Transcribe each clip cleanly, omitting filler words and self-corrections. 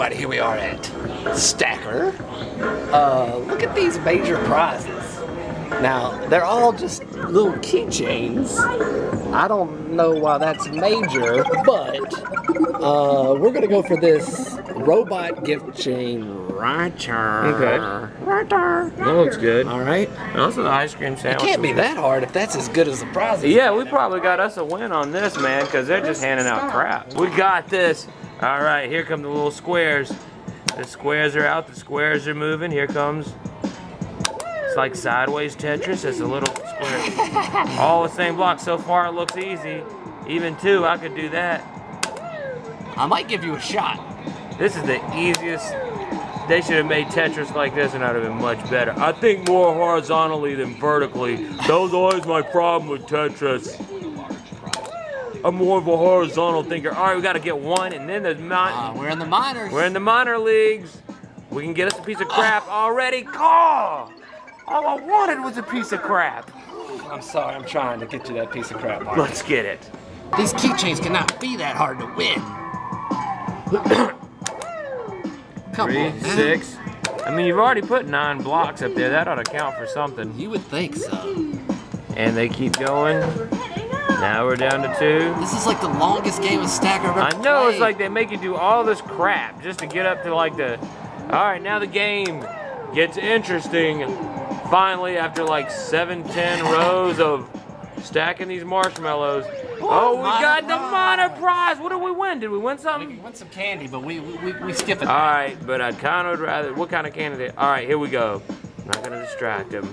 everybody, here we are at Stacker. Look at these major prizes. Now, they're all just little keychains. I don't know why that's major, but we're gonna go for this robot gift chain writer. Okay. Writer. That looks good. All right. Also, the ice cream sandwich. It can't be that hard if that's as good as the prizes. Yeah, we probably got us a win on this, man, because they're just handing out crap. We got this. All right, here come the little squares. The squares are out. The squares are moving. Here comes. It's like sideways Tetris. It's a little square. All the same block. So far, it looks easy. Even two, I could do that. I might give you a shot. This is the easiest. They should have made Tetris like this and I'd have been much better. I think more horizontally than vertically. That was always my problem with Tetris. I'm more of a horizontal thinker. All right, we got to get one and then there's not. We're in the minors. We're in the minor leagues. We can get us a piece of crap already. Oh, all I wanted was a piece of crap. I'm sorry, I'm trying to get you that piece of crap. Mark. Let's get it. These keychains cannot be that hard to win. 3, 6. I mean, you've already put 9 blocks up there. That ought to count for something. You would think so. And they keep going. Now we're down to 2. This is like the longest game of Stacker ever played. I know, it's like they make you do all this crap just to get up to like the... All right, now the game gets interesting. Finally, after like 7, 10 rows of stacking these marshmallows. Oh, we got the minor prize. What did we win? Did we win something? We won some candy, but we skip it. All right, but I kind of would rather. What kind of candy? All right, here we go. I'm not gonna distract him.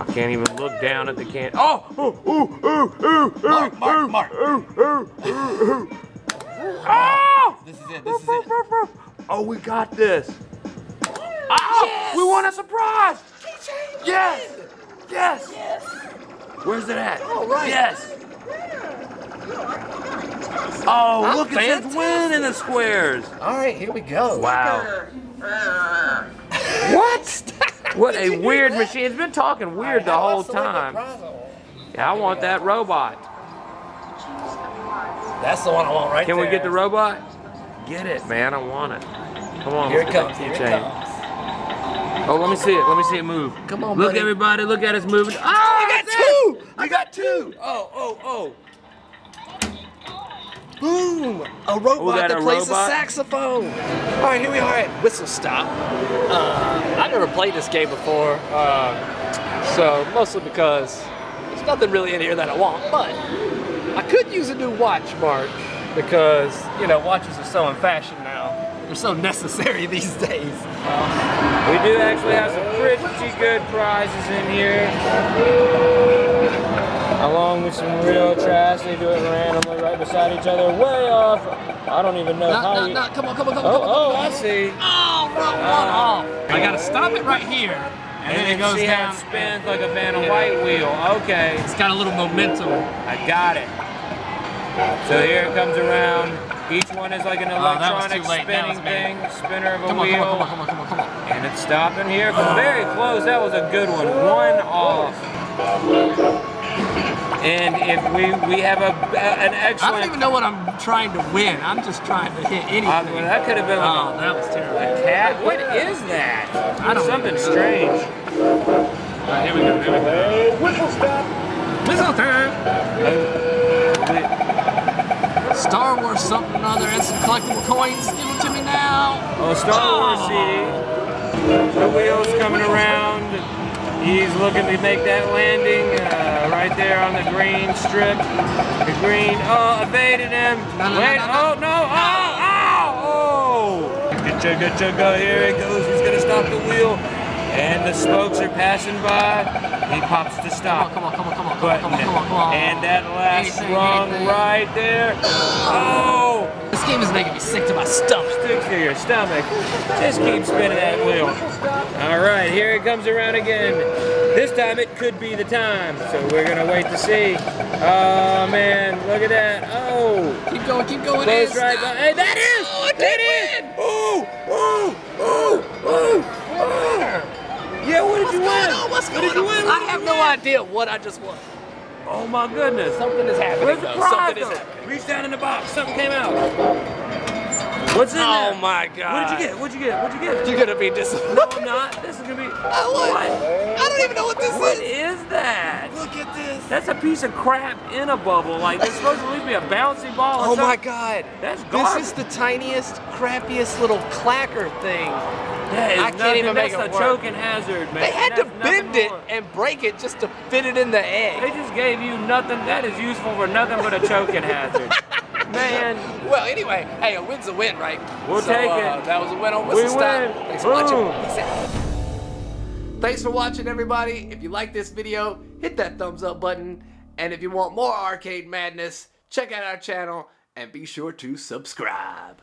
I can't even look down at the candy. Oh, oh, oh, oh, oh, oh, oh, Mark. Oh, oh, oh, oh, oh. This is it. This is it. Oh, we got this. Oh, yes. We won a surprise. Yes. Yes. Yes. Where's it at? Oh, right. Yes. Oh, look at this win in the squares. All right, here we go. Wow. What? What a weird machine. It's been talking weird the whole time. Yeah, I want that robot. That's the one I want right there. Can we get the robot? Get it, man. I want it. Come on. Here it comes. Here it comes. Oh, let me see it. Let me see it move. Come on, buddy. Look, everybody. Look at us moving. Oh, I got 2. I got 2. Oh, oh, oh. Boom! A robot that plays a saxophone! Alright, here we are at Whistle Stop. I've never played this game before, so mostly because there's nothing really in here that I want, but I could use a new watch, Mark, because, you know, watches are so in fashion now. They're so necessary these days. We do actually have some pretty good prizes in here. Along with some real trash, they do it randomly right beside each other, way off. I don't even know how you... Come on, come on, come on. Oh, I see. Oh, wrong one off. I gotta stop it right here. And then it goes down. It spins like a Vanna White wheel. Okay. It's got a little momentum. I got it. So here it comes around. Each one is like an electronic spinning thing, spinner of a wheel. Come on, come on, come on, come on. And it's stopping here. Very close. That was a good one. 1 off. And if we have an excellent... I don't even know what I'm trying to win. I'm just trying to hit anything. Well, that could have been like that was terrible. A cat? What is that? I don't know. Something strange. All right, here we go. Here we go. Whistle stop. Whistle time. Star Wars something or other and some collectible coins. Give them to me now. Oh, Star Wars CD. The wheel's coming around. He's looking to make that landing right there on the green strip. The green, evaded him. Wait, oh no, oh, oh! Good, here it goes. He's gonna stop the wheel. And the spokes are passing by. He pops the stop. Come on, come on, come on, come on, come on, come on, come on. And that last rung right there. Oh! This game is making me sick to my stomach. Stick to your stomach. Just keep spinning that wheel. All right, here it comes around again. This time it could be the time, so we're gonna wait to see. Oh man, look at that! Oh, keep going, close right by. Hey, that is! Oh, that is! Ooh, ooh, ooh, ooh, ooh! Yeah, what did you win? What did you win? I have no idea what I just won. Oh my goodness! Something is happening. Where's the prize? Something is happening. Reach down in the box. Something came out. What's in there? Oh my God. What'd you get? You're gonna be disappointed. No, I'm not. This is gonna be. What? I don't even know what this is. What is that? Look at this. That's a piece of crap in a bubble. Like, it's supposed to be a bouncy ball. Oh my God. That's garbage. This is the tiniest, crappiest little clacker thing. I can't even make it work. That's a choking hazard, man. They had to bend it and break it just to fit it in the egg. They just gave you nothing that is useful for nothing but a choking hazard. Man. Well, anyway, hey, a win's a win, right? We'll take it. That was a win on Whistle Stop. Thanks for watching. Peace out. Thanks for watching, everybody. If you like this video, hit that thumbs up button. And if you want more arcade madness, check out our channel and be sure to subscribe.